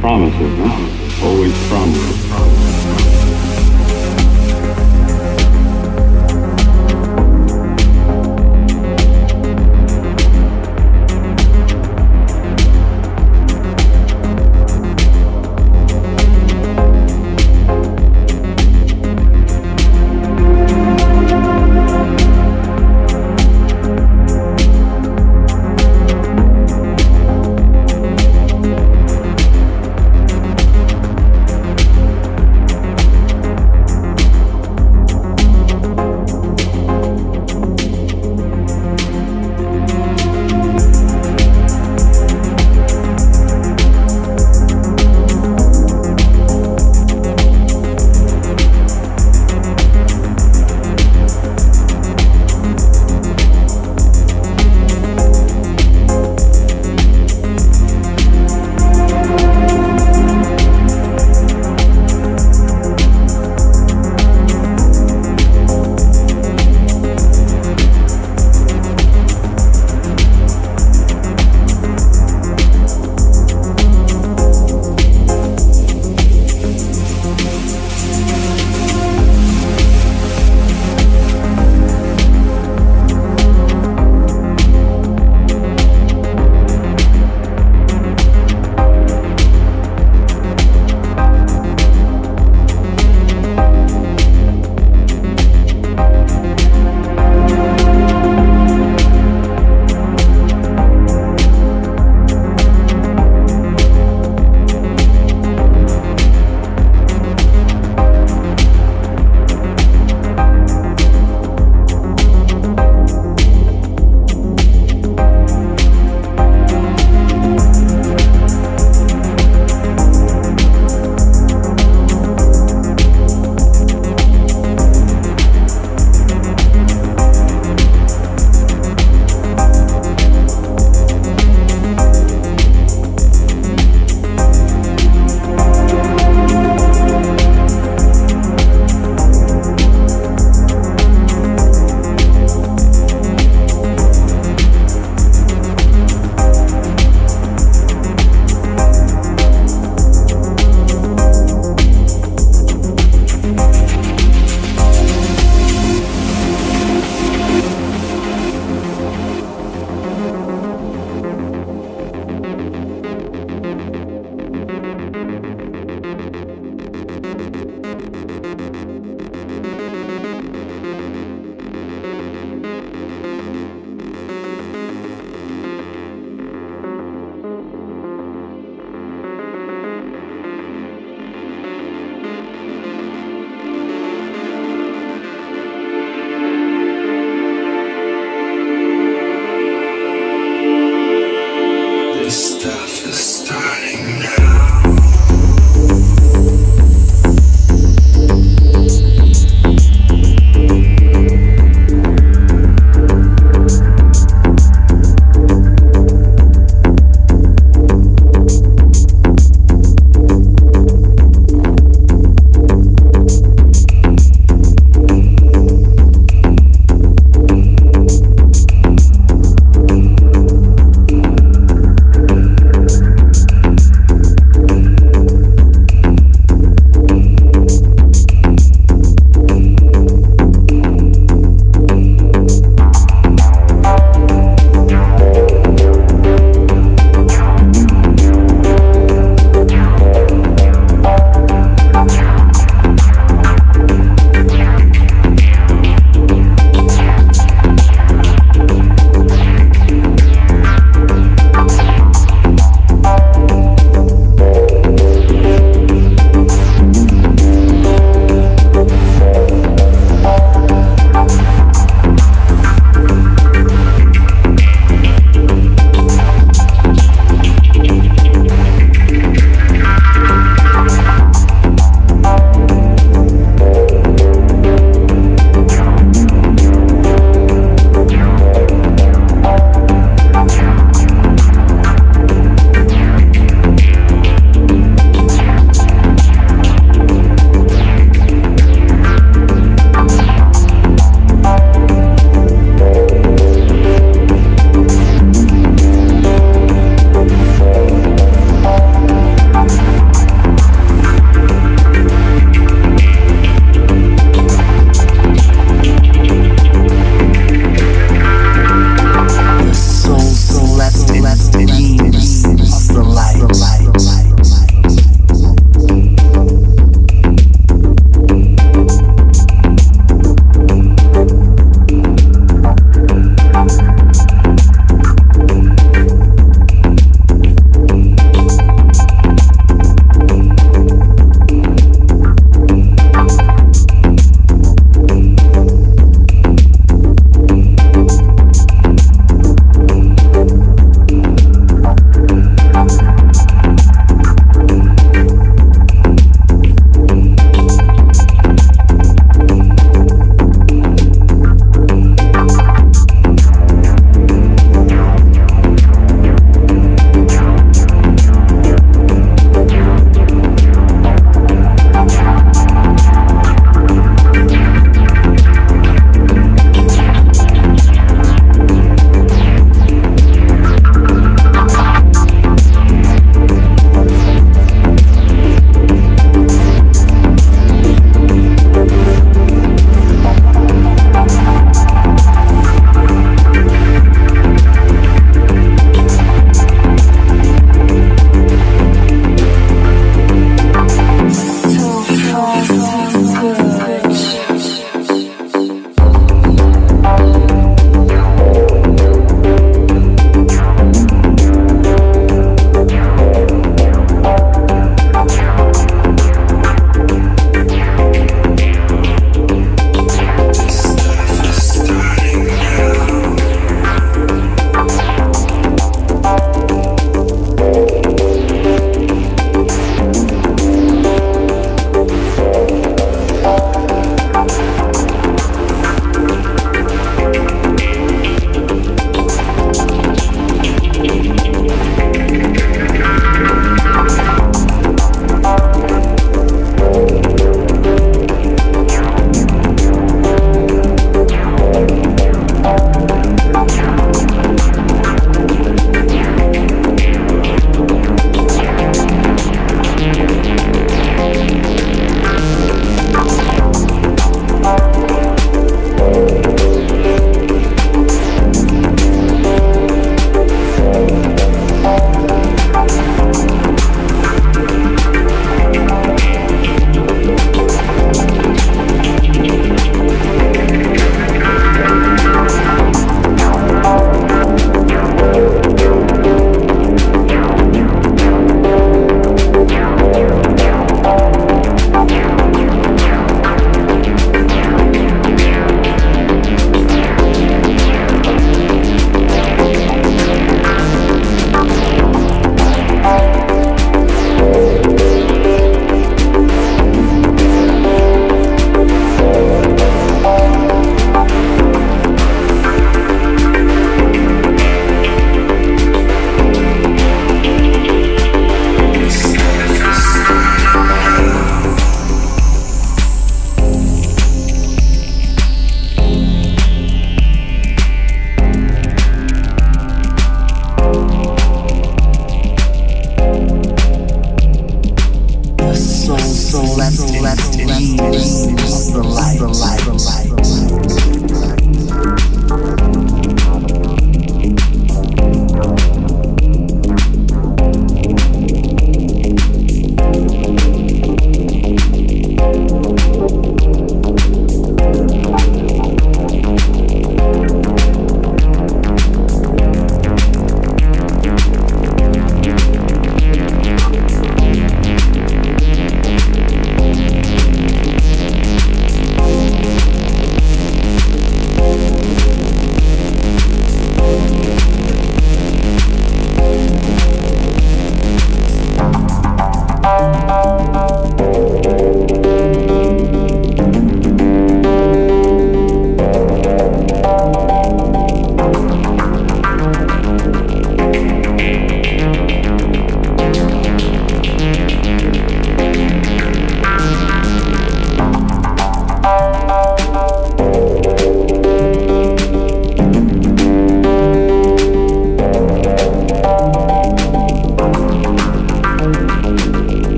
Promises, huh? Always promises.